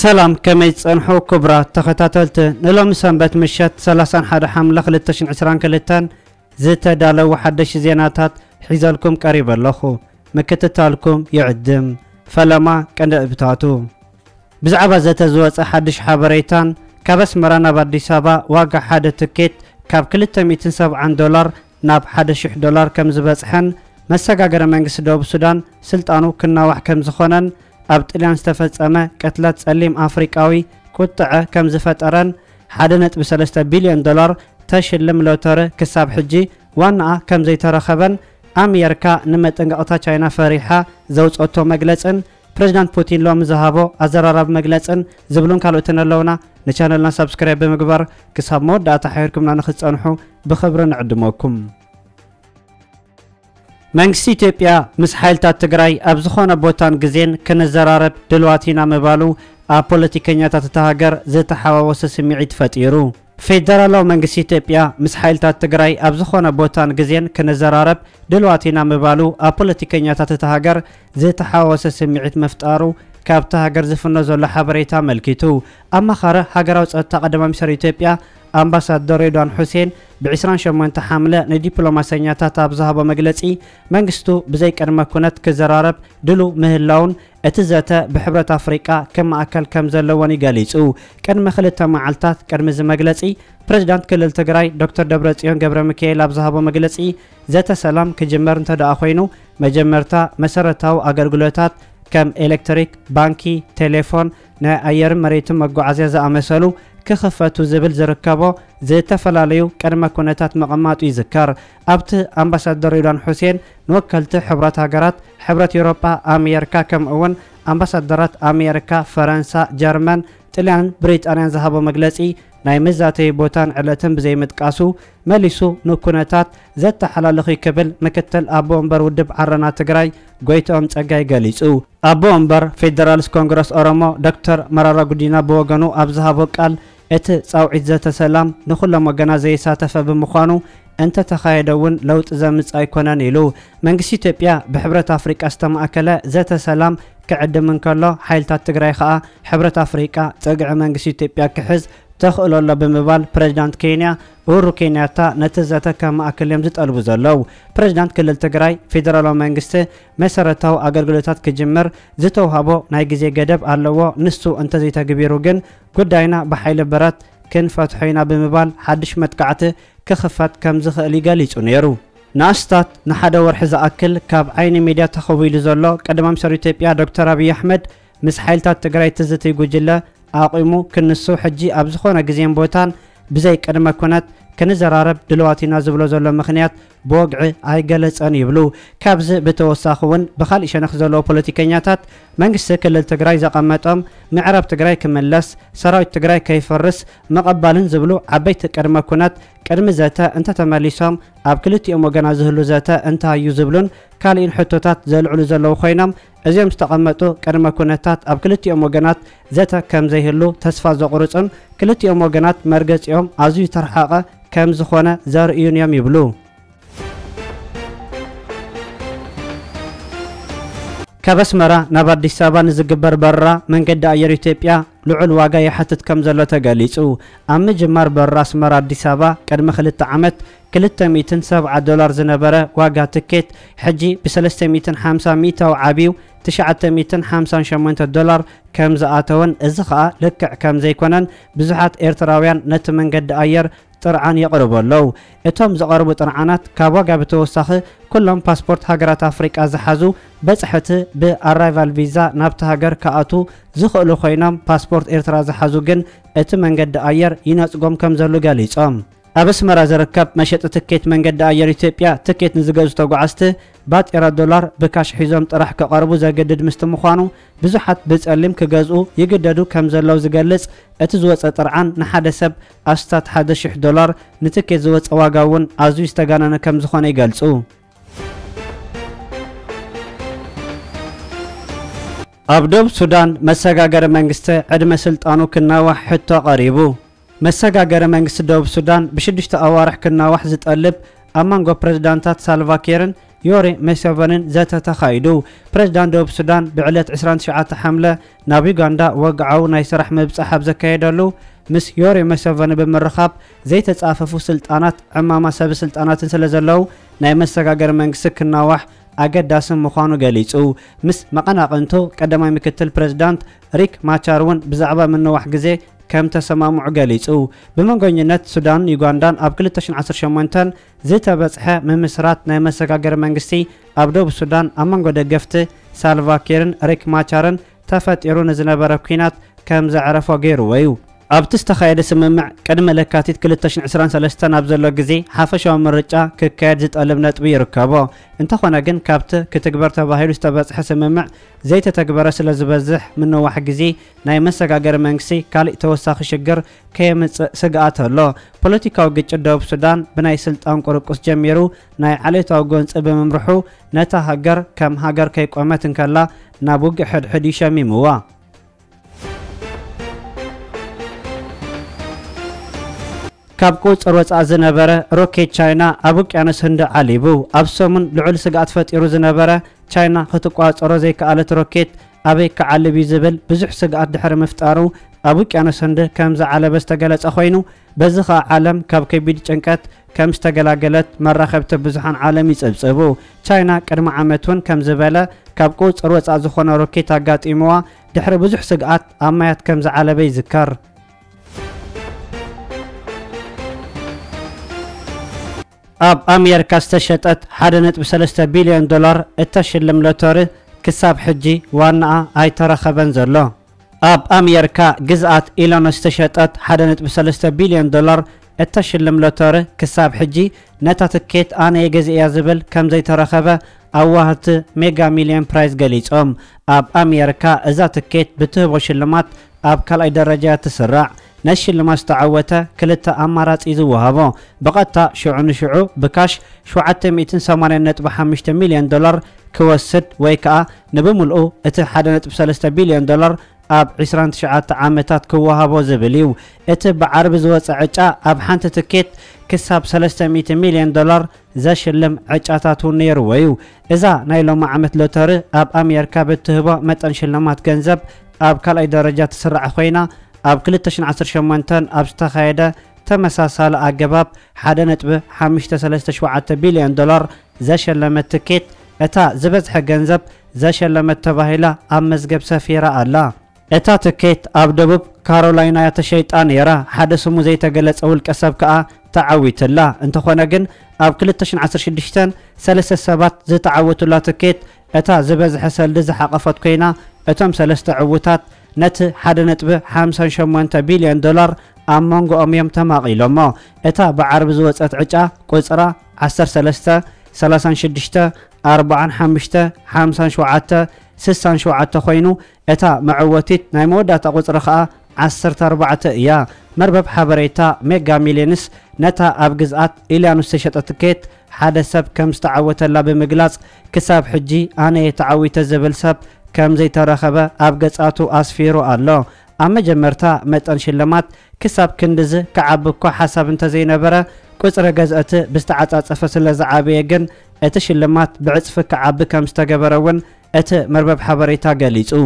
سلام كميت صنحو كبرى تخطاتلت نلوم سنبت مشات 31 حمله 2022 زتدالو حدش زيناتات حيزالكم قريب لخو مكتتالكم يعدم فلما كند ابتاتو بزعبه زتزوص حدش حبريتان كبس مرانا باديسابا واقع حد تكيت كاب 270 دولار ناب $1000 كم زبصحن مساغاغر منغس دوب السودان سلطانو كناوح كم زخونن اب طليان استفصمه قتلات صليم افريقاوي قطعه كم زفطرن 1.3 بليون دولار تشلم لوتره كساب حجي وانا كم زيترخبن امريكا نمطنقاتا تشاينا فريحه زوصوتو مغلصن بريزيدنت بوتين لوم زهابو ازراراب مغلصن زبلون كالوتن لونا نشانلنا سبسكرايب بمغبر كساب مود داتا حيركمنا نخصنحو بخبرن عدموكم منكس إثيوبيا مسحيلتات تجراي أبزخون بوتان جزين كنزرارب دلواتينا مبالو أبوليتيكينيات تتهاجر زيت حواوس سميعيت فتيرو فيدرالو منكس إثيوبيا مسحيلتات تجراي أبزخون بوتان جزين كنزرارب دلواتينا مبالو أبوليتيكينيات تتهاجر زيت حواوس سميعيت مفتارو كاب تهاجر زفنا زول حبريتا ملكيتو أما خارة هاجراوس التقدم مصر إثيوبيا أمباسادور رضوان حسين ب28 حمله ندبلوماسينياتات أبزهابو مغلصي منغستو بزيك أرمكونات كزرارب دلو مهلاون اتزاتا بحبرة أفريقيا كما أكل كم زلواني غاليصو كان مخلتا معلتات كرمز مغلصي بريزيدنت كلل تجراي دكتور دبرصيون جبر ميكائيل أبزهابو مغلصي زاتا سلام كجمرن تدا أخوينو مجمرتا مسرتاو أغرغلوتات كم إلكتريك بانكي تليفون نا أير مريتم مغعازي زأمسلو كخفتو زبل زركابو زيتا فلاليو كرما كونتات مقاماتو يذكر أبت أمباسادور رضوان حسين نوكلت حبرات هاجرات حبرات يوروبا أمريكا كم أون أمباسادورات أمريكا فرنسا جرمن تلان بريطانيا ذهبوا مجلسي ناي مزاتي بوتان علتن بزي متقاسو مليسو نكونتات زت حلالخي كبل مكتل أبو أمبر ودب عرنا تجراي قويتهم تجاي قاليسو أبو أمبر فيدرالس كونغرس أورامو دكتور مرارا قدينا بوغانو أبزهابو قال ات صاوعت زت سلام نخل مغنا زي ساتف بمخانو انت تخايدون لو تزمص ايكونان يلو منغس إثيوبيا بحبرة افريقيا استماكله زت سلام كعدمن كله حيلتات تجراي خا حبرة افريقيا تجع منغس إثيوبيا كحز تخلو الله بمبال بريزيدنت كينيا ورو كينياتا نتزاتا كما اكلم زت قلبو زلو بريزيدنت كلل تجراي فيدرالو منغست مسرتاو اغرغلوتات كجمر زتو هابو ناي غزي غدب اللوو نسو انت زي تغبيرو جن قداينا بحيل برات كن فتحينا بمبال حدش متقعته كخفات كم زخلي غاليصو نيرو ناستات نحدا ورحزا اكل كاب عين ميديا تخويل زلو قدمام سر إثيوبيا دكتور ابي احمد مسحيلتات تجراي تزتي غوجله أقيمو كنسو حجي أبزخونا جزيم بوتان بزي كرما كونات كنزرارب دلواتينا زبلو زلو مخنيات بوقعي اي قلت أن يبلو كابز بتوساخون بخال إشان أخزلو بوليتيكينياتات منجس كلل تقراي زقامتهم معرب تقراي كملس سراوي تقراي كيفرس مقبالن زبلو عبيت كرما كونات كرمزاتا انت تماليسام أب كلتي أمو جنا زهلو زاتا انت هايو زبلون كالين حتوتات زلعلو زلو خينام ازيم استقامتو كرما كوناتات أب كلتي أمو جنات زاتا كم زيهلو تسفا زقرصن كلتي أمو جنات مرجز يوم عزيز ترحاقة كم زخونا زار يونيام يبلو كبسمرا نبر ديسابان زغبر برا من قد اير إثيوبيا لعل واغا يحتت كم زلو تغاليصو ام جمر برا سمرا ديسابا قدم خلت عمت 270 دولار زنبره واغا تكيت حجي ب 350 ميتا وعبيو 958 دولار كم زاتون ازخا لكع كم زيكونن بزحات ايرتراويان نت من قد اير طرعان يقربوا لو اتم زقربوا طرعانات كابوغا بتوسخ كلهم باسبورت هاجرات افريقيا زحازو بصحته بارايفال فيزا نابت هاجر كاتو زخلو خينام باسبورت ايرترا زحازو جن ات منجد اير ينصقوم كم زلو غاليصام ابس مرا زركب مشط تكيت منجد اير إثيوبيا تكيت نزغزو تغعسته بات $1 بكاش حيزم طرح كقربو زجدد مستمخانو بزحات بصلم كغزو يجددو كم زلو زغلص ات زوص طرعان نحد سب استات $1000 نتكيت زوص واغاون ازو استغاننا كم زخونه يغلصو أبدو سودان مساغاغر منغسته عدم سلطانو كناوح حتى قريبو مساغاغر منغست دوب سودان بشدشت اوارح كناوح زتقلب امانغو بريزيدنتات سالفا كيرن يوري مسافرن زت تخايدو بريزيدان دوب السودان بعلت 29 حملة نابي غاندا وقعوا نايس رحمة بسحب زكايدلو مس يوري مسافرن بمرخاب زيت تصاففو سلطانات عماما سب سلطانات سلازلو ناي مسغاغر منسك نواح أجداسن مخانو جاليسو مس مقنا قنتو قدماي مكتل بريزيدان ريك ماتشارون بزعبة من نواح جزي كم تسمام عجاليسو بمنجنات السودان يوغاندان أبكل تشن 10 زيتا بسحة من مسرات نامسك أجر منجسي أبدو بالسودان أمانجو دقفته سالفاكيرن ريك ماتشارن تفت إيرون زنابر بكينات كم زعرفوا غيرو ويو أبتستخيل سممع كدم لكاتيت كل تشن 10 أبزلو جزي حافشوا من رجع ككاد زيت ألمنات بيركبوا انتخونا جن كابته كتكبر تباهيل استبسح سممع زيت تكبر سلزبزح منه واحد جزي نامسك أجر منجسي كالي توسخ شجر كيم سجأت الله بوليتيكاو جيتش الدوب السودان بناي سلطان قرقص جميرو ناي علي تاوغونس ابن ممرحو نتا هجر كم هجر كي قومتن كلا نابوج حد حديشة ميموا كابكوت أروز أزنابرة روكي تشاينا أبوك أنس هند عليبو أبسمون لعل سقعت فت إروزنابرة تشاينا هتقوات أروزي كألت روكيت أبي كعلي بيزبل بزح سقعت دحر مفتارو أبوك أنس هند كمز على بستقلت أخوينو بزخا عالم كابكي بيد تشنكات كم ستقلقلت مرة خبت بزحان عالمي تسبسبو تشاينا كرم عمتون كمزبالة كابكوت أروز أزخونا روكيت أقات إموا دحر بزح سقعت أمايات كمز على بيزكار أب أمريكا استشهدت حدنت بسلسة بليون دولار التشلم لتوري كساب حجي وانا اي ترخبن زلو أب أمريكا جزءات إيلون استشهدت حدنت بسلسة بليون دولار التشلم لتوري كساب حجي نتاتكيت آني جزء يازبل كم زي ترخبه أوهت ميجا مليون برايز قليت أب أمريكا إذا تكيت بتهبو شلمات أب كالاي درجة تسرع نشي لما استعوته كلتا أمارات إذو وهابو بقتا شعون شعو بكاش شوعت 280.5 مليون دولار كوسد ويكا نبملؤ اتحادنت بسلسة بليون دولار أب 29 عامتات كوهابو زبليو اتب عرب زوات عجاء أب حانت تكيت كساب 300 مليون دولار زا شلم عجاتاتو نيرويو إذا نايلو معامت لوتاري أب أميركا بتهبو متن شلمات جنزب أب كالاي درجات سرع خوينا أب كل تشن 10 أب استخايدة تمساسال أجباب حدنت ب 5.3 بليون دولار زاشل لما تكيت أتا زبز حق جنزب زاشل لما تباهلا أم مزجب سفيرة الله أتا تكيت أب دبب كارولاينا يتشيت أنيرا حدث موزي تجلس أول كسب كأ تعويت الله أنت خونا جن أب كل تشن 10 سلسة سبات زي تعوت الله تكيت أتا زبز حسل دزح قفت كينا أتم سلسة عوتات نت حدنت ب 5.8 بليون دولار أمانجو أميم تماقي لما إتا بعرب زوات أتعجا قصرة 10 36 45 56 خوينو إتا معوتيت نايمودا قصرة خا 14 إيا مربب حبريتا ميجا ميلينس نتا أب جزءات إلى نستشهد أتكيت حدا سب كم استعوت الله بمجلس كساب حجي أنا يتعويت الزبل سب كم زي ترخبه أب قصاتو أسفيرو الله أما جمرتا متن شلمات كساب كندزه كعبكو حساب انت زي نبره قصر قزأته بستعات أصفس اللزعابي يقن اتشلمات بعصف كعبكا مستقبرون ات مربب حبريتا قليزو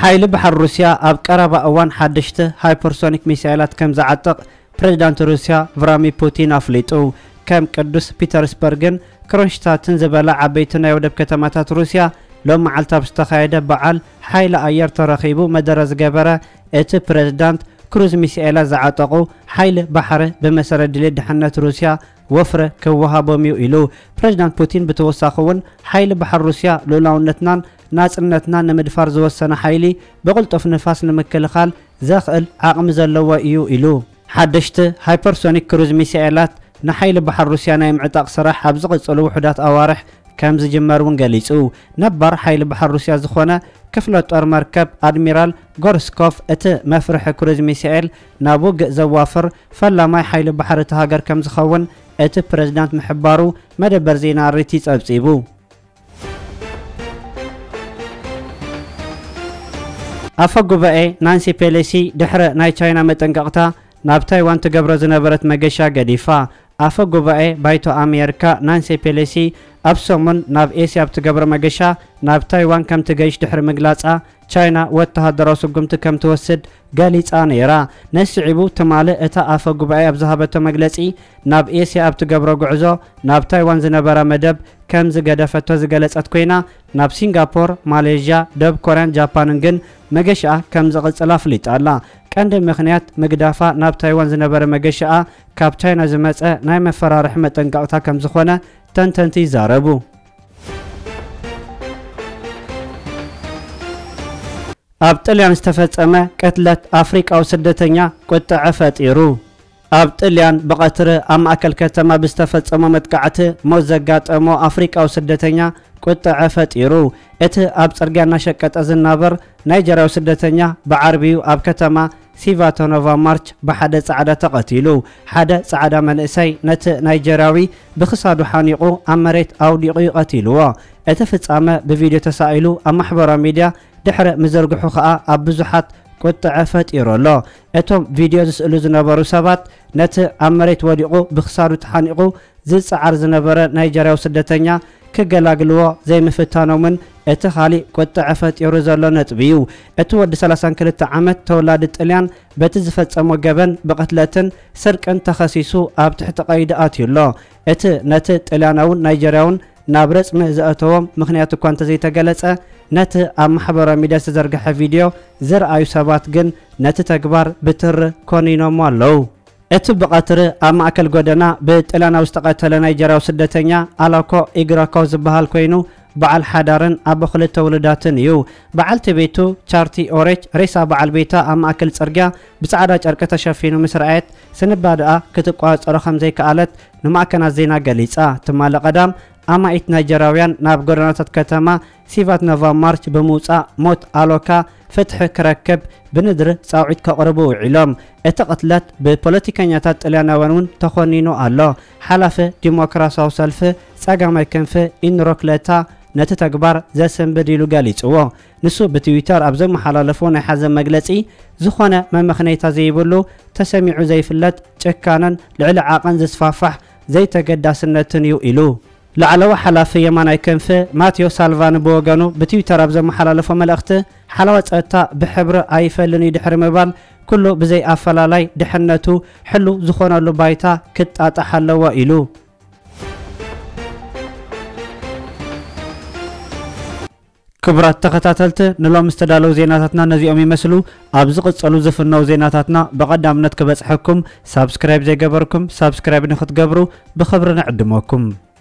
حيل بحر روسيا أب قرب أوان حدشته هايبرسونيك ميسايلات كم زعتق بريزيدانت روسيا فرامي بوتين أفليتو كم قدس بيترسبرغن كرونشتاتن زبالا عبيتنا يودب كتماتات روسيا لما علتاب استخايدة بعال حيل ايار ترخيبو مدرز جبرة ات بريزيدانت كروز ميسائلة زعطقو حيل بحر بمسار دليد حنات روسيا وفر كوها بوميو إلو بريزيدانت بوتين بتوساخون حيل بحر روسيا لولاونتنان ناس انتنا نمدفار زوسنا حيلي بغلطف نفاس نمكلخال زاخل عقم زلوا ايو إلو حدشت هايبرسونيك كروز ميسائلات نحيل بحر روسيا نايم عتاق صراحة بزغل صلو وحدات أوارح كم زجمارون قليسو نبر حيل بحر روسيا زخونا كفلت أر مركب أدميرال غورسكوف ات مفرح كروز ميسائل نابوغ زوافر فلا ماي حيل بحر تهاجر كم زخون ات بريزيدانت محبارو مدبر زينا ريتيس أبسيبو أفق بقى نانسي بيليسي دحر ناي تشاينا متنققتا نابتاي وانت قبرز نبرت مقشا قديفا آفا قبعي بايتو اميركا نانسي بيليسي أبسومن ناب إيسي أبت قبر مقشا ناب تايوان كم تقايش تحر مقلاتسا چاينا واتهاد دراسو قمت كم توسد قاليت آنيرا نسعبو تمالي اتا آفا قبعي أبزهابتو مقلاتسي ناب إيسي أبت قبر قعزو ناب تايوان زنبرا مدب كم زقادفتو زقالت أتكوينا ناب سنغابور ماليجيا دب كوران جاباننجن مقشا كم زقالت ألافليت آلا كاند مخنيات مقدافا ناب تايوان زنبرا مقشا كاب چاينا زمتسا نايم فرا رحمة انقاقتا كم زخونا تنتنتي زاربو ابطليان استفصمه قتلت افريقا وسدتنيا قطع فطيرو ابطليان بقطر ام اكل كتما بستفصمه متقعته موزغاطمو افريقا وسدتنيا قطع فطيرو ات ابصرغانا شقط ازنابر نيجيريا وسدتنيا بعربيو اب كتما سيفاتونوفا مارش بحد صعده تقتيلو حد صعده منساي نت نيجيرياوي بخصادو حانيقو امريت او ديقي قتيلوا اتفصامه بفيديو تسائلو ام محبره ميديا دحر مزرغحو خا اب بزحات قطع فطيرولو اتوم فيديو زسلو زنبرو سبات نت امريت وديقو بخصادو تحانيقو زصعر زنبره نيجيرياو سدتنيا كغلاغلوا زي مفتانو من اتخالي قطع فطيرو زلو نطبيو اتود 32 عامت تولاد طليان بتزفصمو غبن بقتلتن سرقن تخسيسو اب تحت قيدات يلو ات نت طليانون نيجيرياون نابرص مزاتوم مخنياتو كان تزي تغلصه نت ام حبره ميديا تزرغح فيديو زر ايو سبات جن نت تكبار بتر كونينو مالو ات بقطر ام اكل غدنا بطلانه واستقتل نيجيريا وسدتنيا علاكو اغراكو زبحال كوينو بعل حدارن ابو خلت ولداتن يو بعلت بيتو تشارتي اوريج ريسا بعل بيتا ام اكل صرغا بصعاده چرقه تشفينو مسرعات سنبادئه كتقواصرو خمزي كالات نماكن ازينا غليصا تمال قدام اما ايت نيجيرياويان ناب غدنات كتما سيفات نوفا مارش بموصا موت علاكا فتح كركب بندر صاعيد كقربو علم اتقتلت ببوليتيكانيات طلياناوانون تخونينو الله حلف ديموكراسياو سلف صاغما كنف ان روكلتا نتتكبر زسنبديلو غاليصو نسو بتويتر ابزم حلالفون حزم مغلصي زخونه ممخنيتا زيبلو تسميعو زيفلت چكانن لعل عاقن زسفافح زيتقداسنتن يو الو لعلو حلافه يماناي كنفه ماتيو سالفان بوغانو بتويتر ابزم حلالفو ملخته حلاوتها بحبر ايفلني دحر مبال كله بزي افلالاي دحنته حلو زخونالو بايتا كتطاطحلوا الو كبرات تقتاتلت نلو مستدالو زيناتاتنا نزيوم يمسلو ابزقت صلو زفنو زيناتاتنا بقدامنت كبصحكم سبسكرايب زي جبركم سبسكرايب نخت جبرو بخبرنا عدموكم.